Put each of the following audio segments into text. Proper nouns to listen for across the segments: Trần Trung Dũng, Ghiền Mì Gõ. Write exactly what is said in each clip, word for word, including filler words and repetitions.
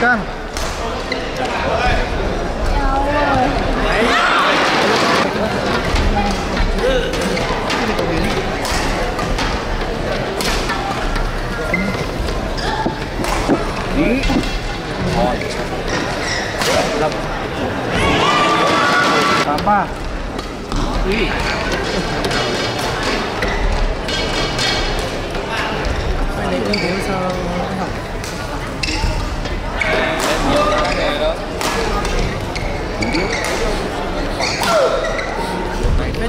Căng. Ba. Ui. Sao lại như thế sao học? Hết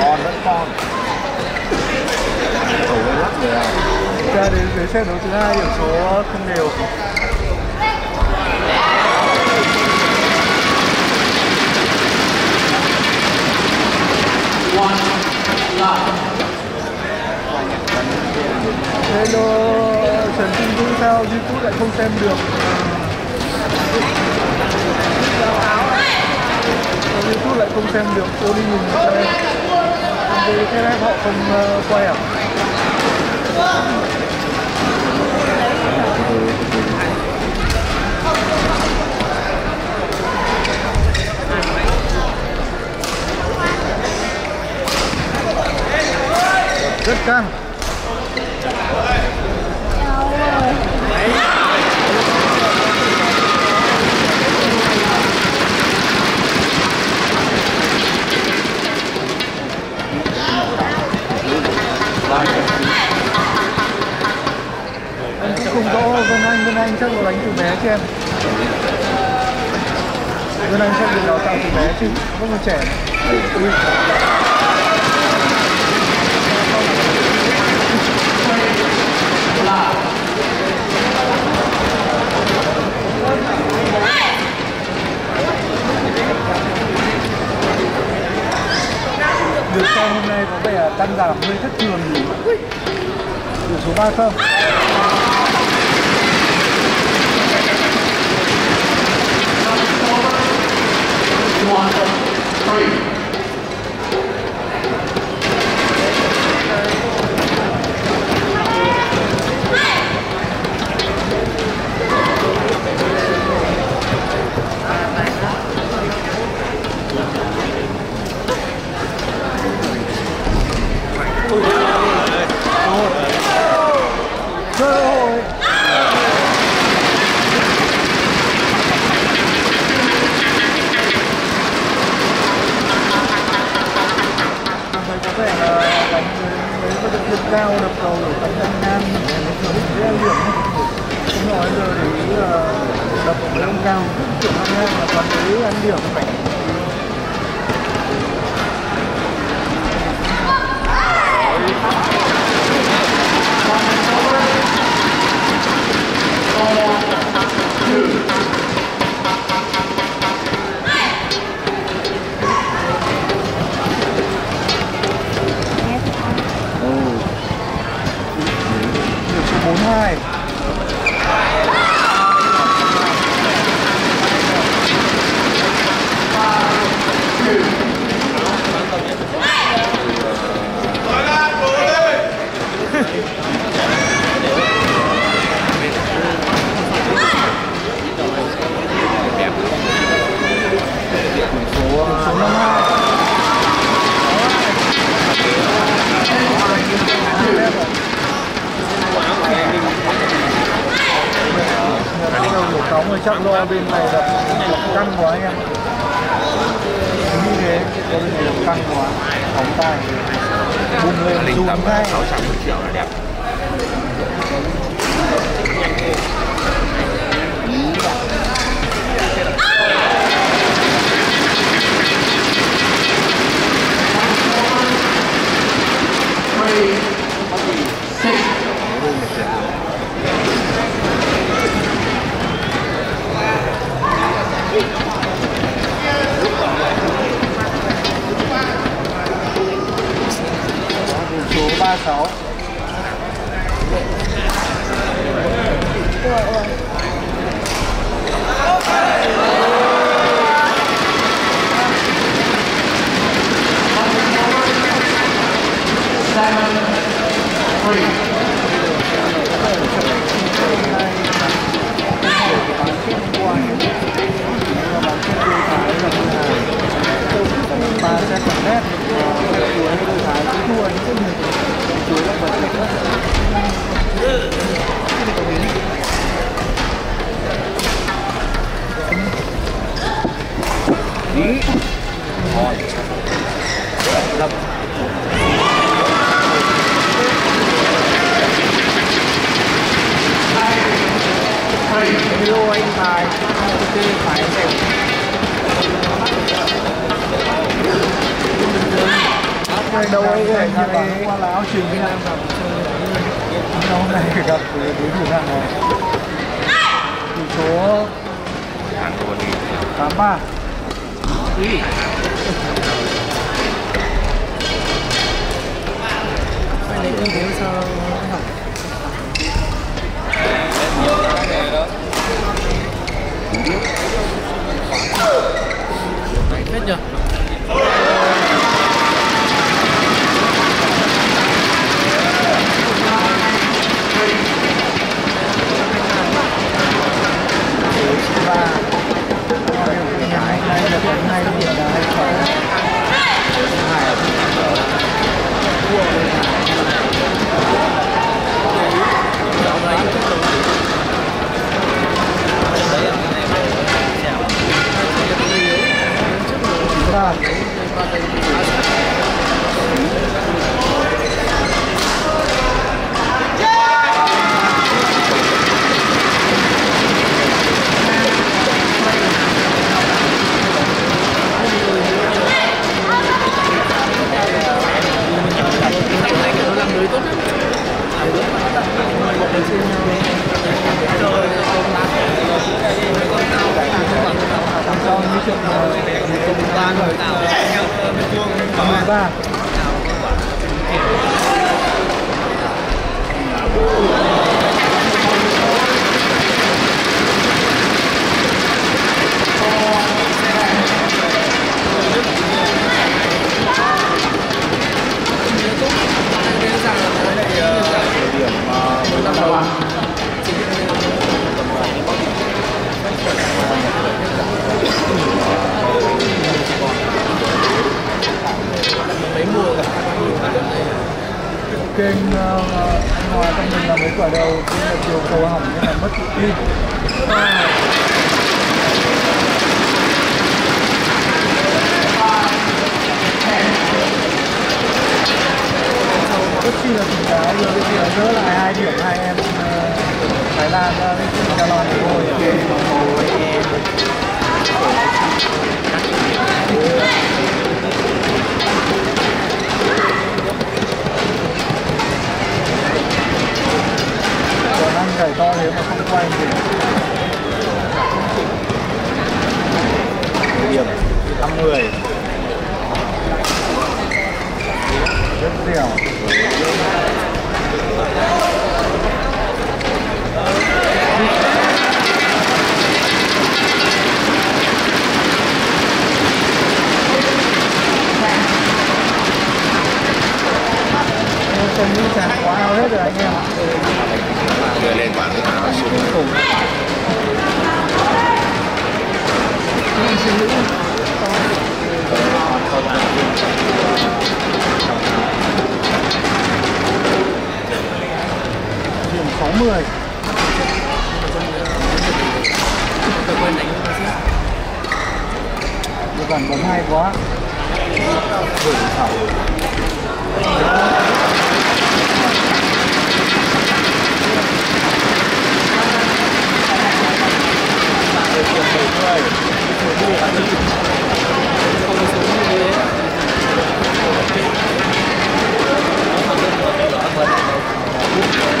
Còn vẫn còn. Ra đến dưới set đấu thứ hai điểm số không đều. Hello, Trần Trung Dũng sao YouTube lại không xem được? YouTube lại không xem được, cô đi nhìn xem. Vì thế này họ không quay à? Rất căng. Anh cũng không rõ Vân Anh, Vân Anh chắc là đánh từ bé chứ em. Vân Anh chắc được đào tạo từ bé chứ, không còn trẻ. Ui. Được xem hôm nay có vẻ tăng giảm hơi thất thường gì. Được số ba không? Cao đập cầu để tấn công ngang dễ điểm. Đúng rồi, giờ để đập cầu ngang cao chuyển ngang ngang là toàn thấy ăn điểm phải. Chắc lo bên này là căng quá anh em. Như thế, bên này là căng quá. Bóng tay bung lên, dùng ngay sáu trăm triệu là đẹp. Hãy subscribe cho kênh Ghiền Mì Gõ để không bỏ lỡ những video hấp dẫn. ba mươi sáu. Đâu ấy như này qua là áo chừng Việt Nam rồi. Hôm nay gặp đối thủ hạng này. Tỷ số tám ba. Hết chưa? Kênh anh Hòa trong mình là mấy quả đầu cũng là chiều cầu hỏng nên là mất tự tin. Bất kỳ là tình đá giờ thì là rỡ lại hai điểm hai em Thái Lan ra lên trên Đà Lạt rồi. Cải to nếu mà không quay thì điểm năm mươi rất dẻo. Chân đi sạc quá ao hết rồi anh em ạ. Đưa lên quả thứ nào xuống cuối cùng. Điểm sáu mươi. Được gần bóng hay quá. Đủ thảo. Hãy subscribe cho kênh Ghiền Mì Gõ để không bỏ lỡ những video hấp dẫn.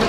Xin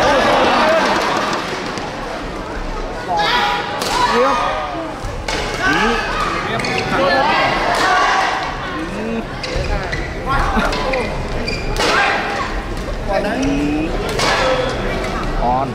Điệp. Còn đấy. Còn.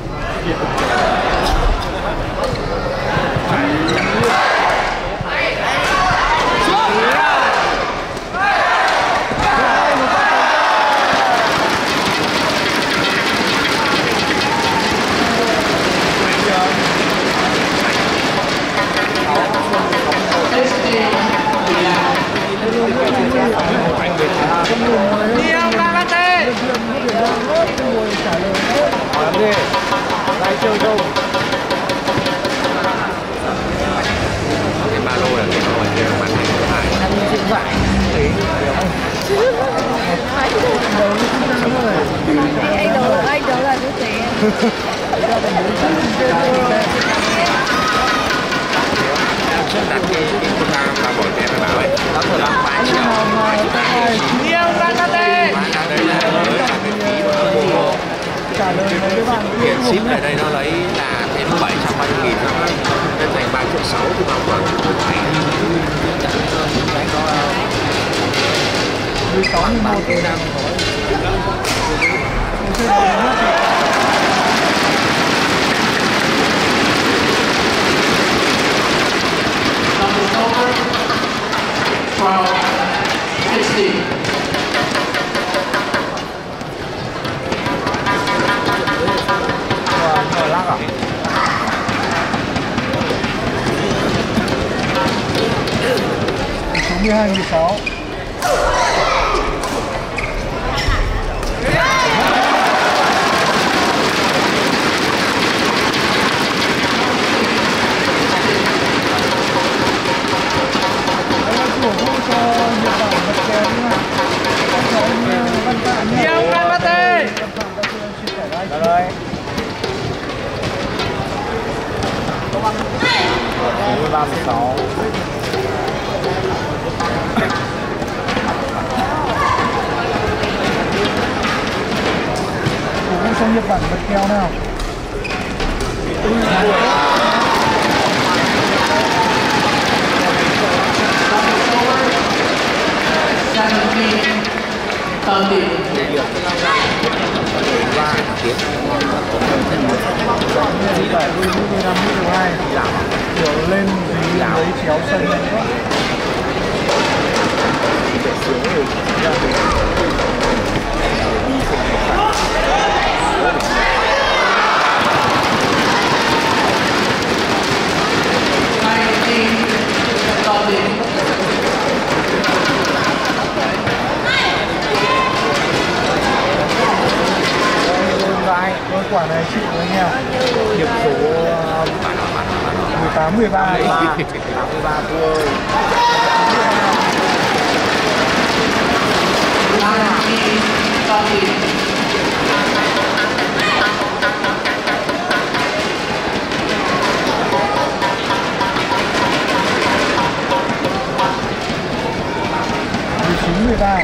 Ship ở đây nó lấy là thêm bảy trăm ba mươi nghìn, nên thành ba triệu sáu thì bảo quản phải chẳng hơn cái có mười tón bao tiền năm thôi. Hai mươi sáu sang Nhật Bản bật kèo nào. Lên lấy chéo sân này quá. Quả này chịu đấy nha. Điểm số mười tám mười ba. mười ba thôi. mười chín mười ba.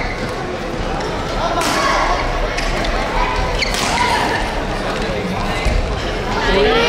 Hãy subscribe cho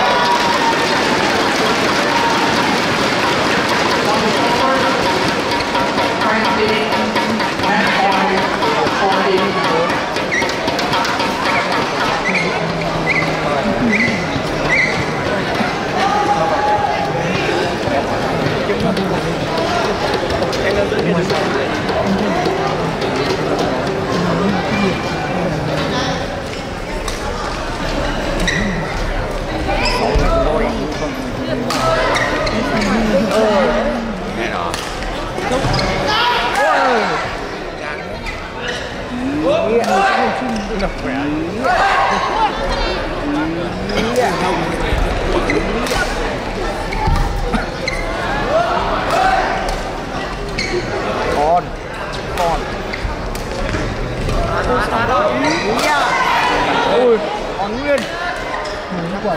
quả